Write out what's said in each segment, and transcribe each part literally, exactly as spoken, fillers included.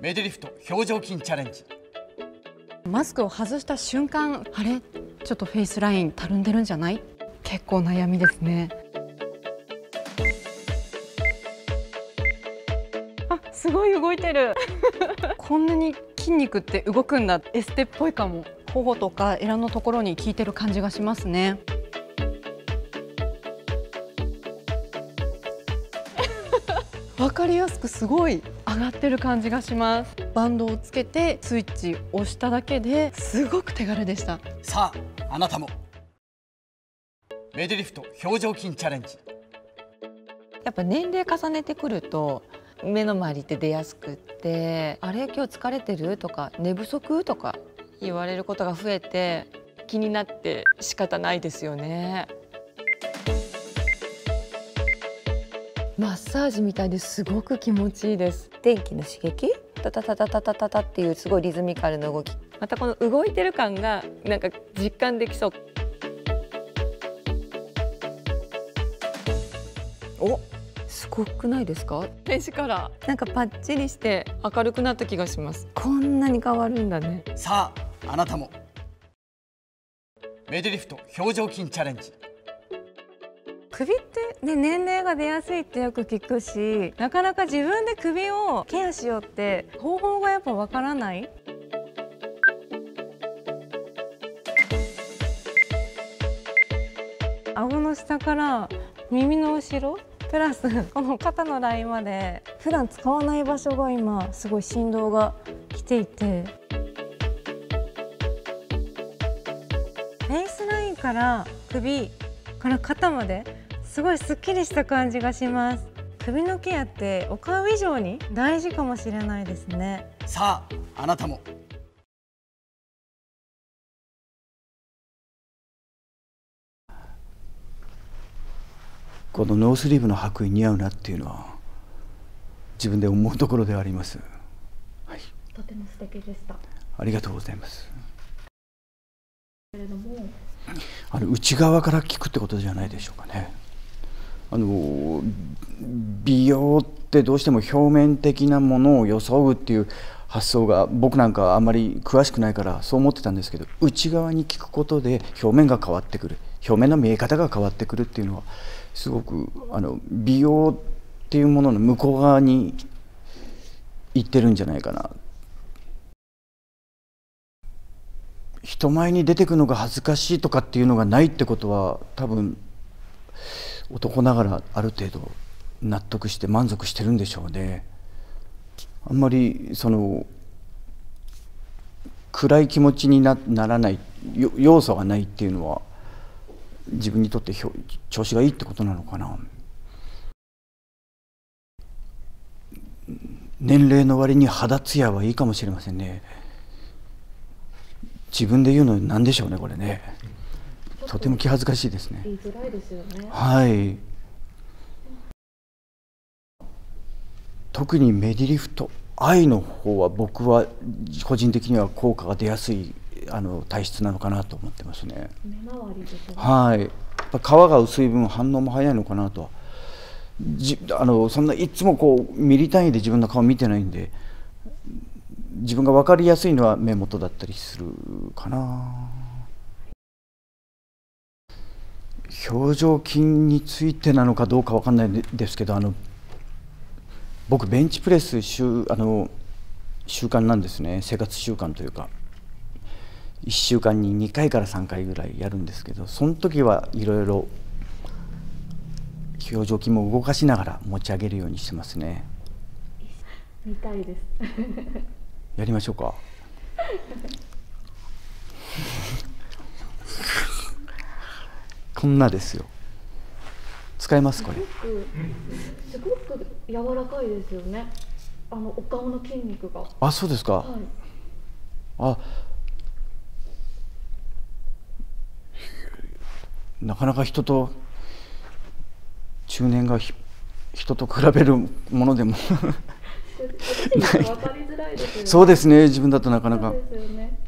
メデリフト表情筋チャレンジ。マスクを外した瞬間、あれちょっとフェイスラインたるんでるんじゃない？結構悩みですね。あ、すごい動いてるこんなに筋肉って動くんだ。エステっぽいかも。頬とかエラのところに効いてる感じがしますねわかりやすくすごい上がってる感じがします。バンドをつけてスイッチ押しただけですごく手軽でした。さあ、あなたもメデリフト表情筋チャレンジ。やっぱ年齢重ねてくると目の周りって出やすくって、あれ今日疲れてるとか寝不足とか言われることが増えて気になって仕方ないですよね。マッサージみたいですごく気持ちいいです。電気の刺激タタタタタタタタっていうすごいリズミカルな動き、またこの動いてる感がなんか実感できそう。お、すごくないですか？目力なんかパッチリして明るくなった気がします。こんなに変わるんだね。さあ、あなたもメデリフト表情筋チャレンジ。首って、ね、年齢が出やすいってよく聞くし、なかなか自分で首をケアしようって方法がやっぱわからない。顎の下から耳の後ろプラスこの肩のラインまで普段使わない場所が今すごい振動が来ていて、フェイスラインから首から肩まですごいすっきりした感じがします。首のケアってお顔以上に大事かもしれないですね。さあ、あなたもこのノースリーブの白衣似合うなっていうのは自分で思うところではあります、はい、とても素敵でした。ありがとうございます。あの内側から聞くってことじゃないでしょうかね。あの美容ってどうしても表面的なものを装うっていう発想が僕なんかあんまり詳しくないからそう思ってたんですけど、内側に聞くことで表面が変わってくる、表面の見え方が変わってくるっていうのはすごくあの美容っていうものの向こう側に行ってるんじゃないかな。人前に出てくのが恥ずかしいとかっていうのがないってことは多分男ながらある程度納得して満足してるんでしょうね。あんまりその暗い気持ちに な, ならない要素がないっていうのは自分にとってひょ調子がいいってことなのかな。年齢の割に肌ツヤはいいかもしれませんね。自分で言うのなんでしょうね、これね。とても気恥ずかしいですね。言いづらいですよね。はい。特にメディリフト愛の方は僕は個人的には効果が出やすいあの体質なのかなと思ってますね。目周りですね。はい。やっぱ皮が薄い分反応も早いのかなとは。じあのそんないつもこうミリ単位で自分の顔見てないんで。自分が分かりやすいのは目元だったりするかな。表情筋についてなのかどうか分かんないですけど、あの僕ベンチプレス習あの習慣なんですね。生活習慣というかいっしゅうかんににかいからさんかいぐらいやるんですけど、その時はいろいろ表情筋も動かしながら持ち上げるようにしてますね。見たいですやりましょうかこんなですよ。使えます、これ。すごく柔らかいですよね、あのお顔の筋肉が。あ、そうですか、はい、あ、なかなか人と中年がひ人と比べるものでもそうですね、自分だとなかなか、ね、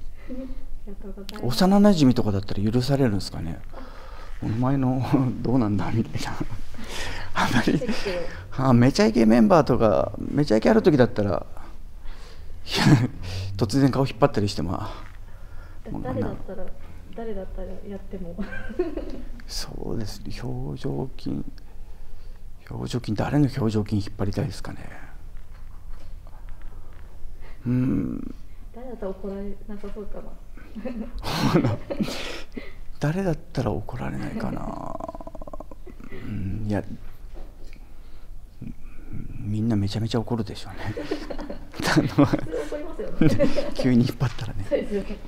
幼なじみとかだったら許されるんですかね。お前のどうなんだみたいなあんまり、はあ、めちゃイケメンバーとかめちゃイケある時だったら突然顔引っ張ったりしても誰だったら誰だったらやってもそうですね、表情筋表情筋誰の表情筋引っ張りたいですかね。うん誰だったら怒られなさそうかな誰だったら怒られないかなうんいやみんなめちゃめちゃ怒るでしょうね急に引っ張ったらね。そうですよね。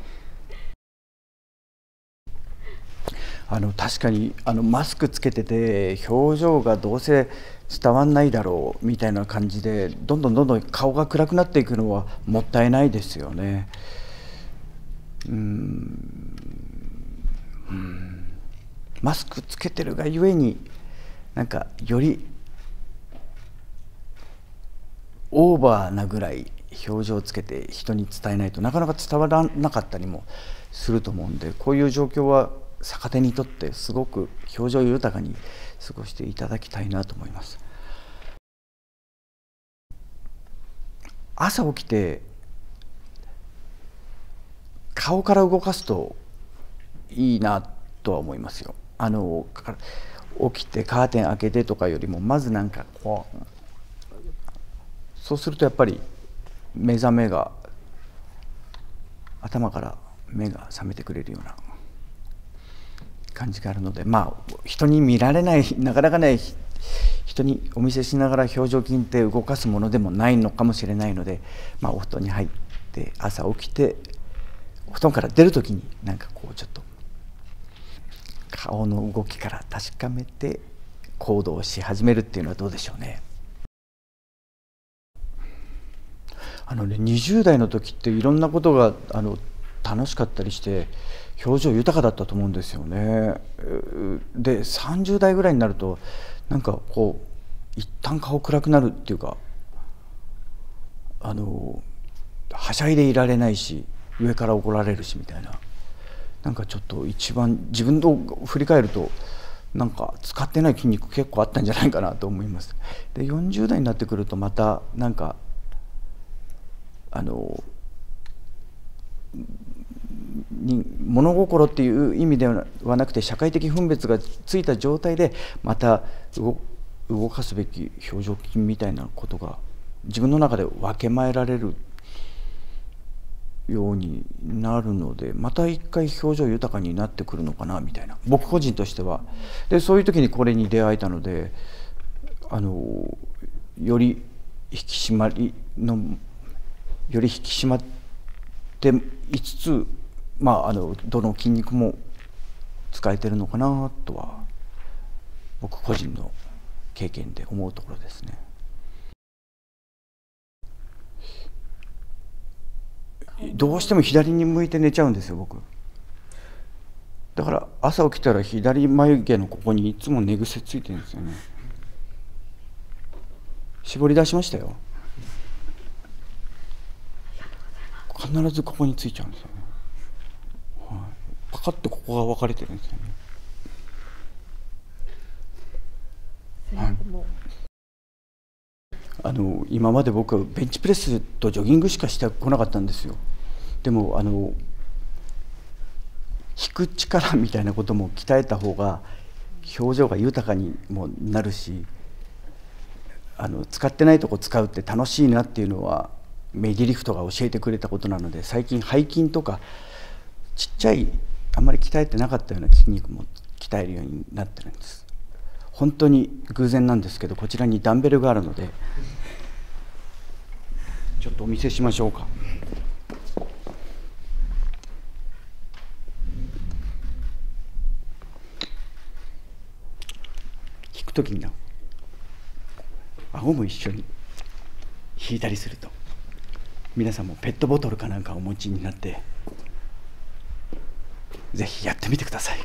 あの確かにあのマスクつけてて表情がどうせ伝わんないだろうみたいな感じでどんどんどんどん顔が暗くなっていくのはもったいないですよね。うんうんマスクつけてるがゆえになんかよりオーバーなぐらい表情をつけて人に伝えないとなかなか伝わらなかったりもすると思うんで、こういう状況は逆手にとってすごく表情豊かに過ごしていただきたいなと思います。朝起きて顔から動かすといいなとは思いますよ。あの起きてカーテン開けてとかよりもまずなんかこうそうするとやっぱり目覚めが頭から目が覚めてくれるような感じがあるので、まあ人に見られないなかなかね人にお見せしながら表情筋って動かすものでもないのかもしれないので、まあ、お布団に入って朝起きてお布団から出る時になんかこうちょっと顔の動きから確かめて行動し始めるっていうのはどうでしょうね。あのねにじゅう代の時っていろんなことがあの楽しかったりして表情豊かだったと思うんですよね。でさんじゅう代ぐらいになるとなんかこう一旦顔暗くなるっていうかあのはしゃいでいられないし上から怒られるしみたいななんかちょっと一番自分を振り返るとなんか使ってない筋肉結構あったんじゃないかなと思います。でよんじゅう代になってくるとまたなんかあのに物心っていう意味ではなくて社会的分別がついた状態でまた 動, 動かすべき表情筋みたいなことが自分の中で分けまえられるようになるのでまた一回表情豊かになってくるのかなみたいな僕個人としてはでそういう時にこれに出会えたのであのより引き締まりのより引き締まっていつつ、まあ、あのどの筋肉も使えてるのかなとは僕個人の経験で思うところですね。どうしても左に向いて寝ちゃうんですよ僕。だから朝起きたら左眉毛のここにいつも寝癖ついてるんですよね。絞り出しましたよ。必ずここについちゃうんですよね、はい、パカッとここが分かれてるんですよね、はい、あの今まで僕はベンチプレスとジョギングしかしてこなかったんですよ。でもあの引く力みたいなことも鍛えた方が表情が豊かにもなるしあの使ってないとこ使うって楽しいなっていうのはメディリフトが教えてくれたことなので最近背筋とかちっちゃいあんまり鍛えてなかったような筋肉も鍛えるようになってるんです。本当に偶然なんですけどこちらにダンベルがあるのでちょっとお見せしましょうか。引くときにな顎も一緒に引いたりすると皆さんもペットボトルかなんかお持ちになってぜひやってみてください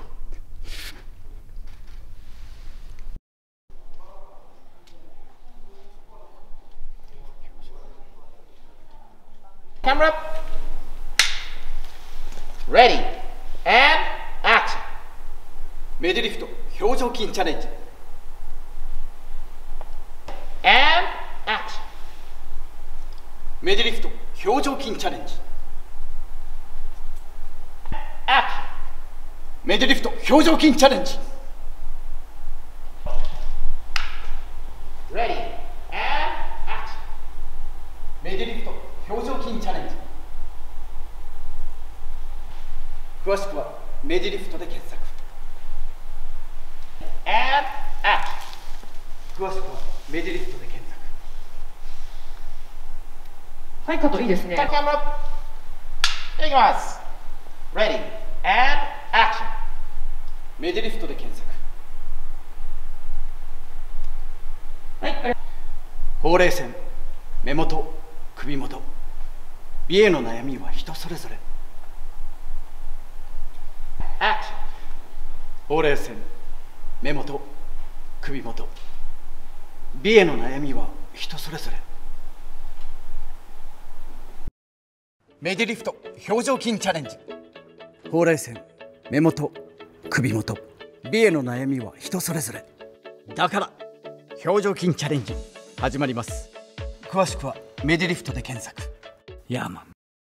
カメラレディーアンアクションメディリフト表情筋チャレンジアンアクションメディリフト表情筋チャレンジアップ、メデリフト表情筋チャレンジ。レディーアップ、メデリフト表情筋チャレンジ。詳しくはメデリフトで検索。アップアップ、詳しくはメデリフトで検索。はい、カットいいですね。タキャムいきます。レディーアップ、メデリフトで検索。はい、ほうれい線、目元、首元、美への悩みは人それぞれ。アップ、ほうれい線、目元、首元、美への悩みは人それぞれ。メディリフト表情筋チャレンジ。ほうれい線、目元、首元、美への悩みは人それぞれだから表情筋チャレンジ始まります。詳しくはメディリフトで検索。ヤーマン。